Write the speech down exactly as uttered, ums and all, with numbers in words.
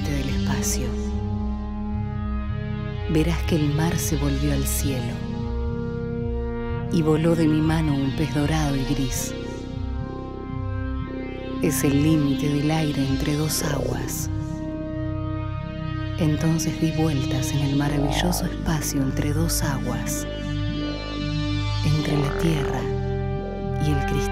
límite del espacio. Verás que el mar se volvió al cielo y voló de mi mano un pez dorado y gris. Es el límite del aire entre dos aguas. Entonces di vueltas en el maravilloso espacio entre dos aguas, entre la tierra y el cristal.